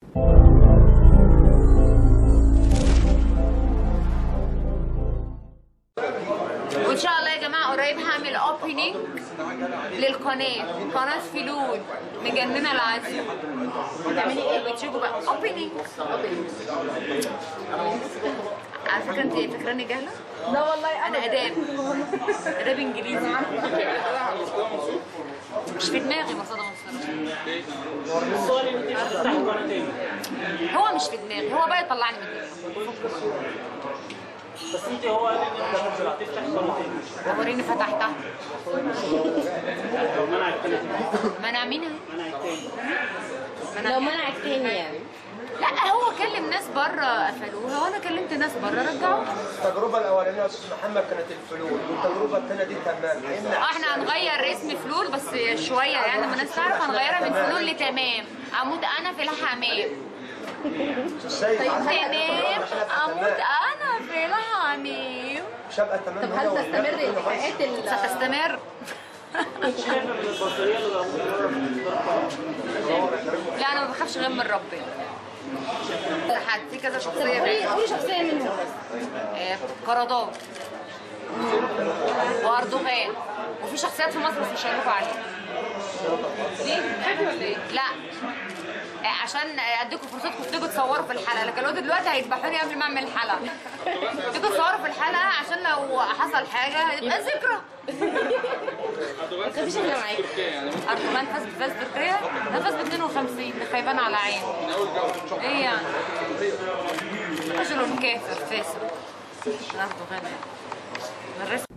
وان شاء الله يا جماعه قريب هعمل اوبننج للقناه فلول مجننه العسل. هتعملي ايه؟ بتشوفوا بقى اوبننج. على فكره انت فاكراني جاهله؟ لا والله انا اداب انجليزي مش في دماغي. مصادر مصر هو مش في دماغي، هو بقى يطلعني من دماغي. بس انت هو قال لي تفتح وريني فتحتها. منع مين؟ منع لو منعك تاني يعني. لا هو كلم ناس بره قفلوها، وانا كلمت ناس بره رجعوها. التجربه الاولانيه يا استاذ محمد كانت الفلول، والتجربه الثانيه دي تمام. احنا هنغير اسم فلول بس شويه، يعني ما الناس تعرف هنغيرها من فلول لتمام. عمود انا في الحمام. تمام عمود انا في الحمام. مش هبقى تمام. طب هل تستمر الحلقات ستستمر؟ لا انا ما بخافش غير من ربنا. حد في كذا شخصيه. قولي شخصيه منهم. قراضات واردوغان، وفي شخصيات في مصر بس مش هيقولوا عليها. ليه؟ لا عشان اديكم فرصتكم تيجوا تصوروا في الحلقه، لكن لو دلوقتي هيذبحوني قبل ما اعمل الحلقه. تيجوا تصوروا في الحلقه عشان لو حصل حاجه هتبقى ذكرى. ما تخافيش انا معاكي. اردوغان فاز بتريا، ده فاز ب 52 خايبان على عيني. ايه يعني؟ رجل كافر فاسد. اردوغان يعني.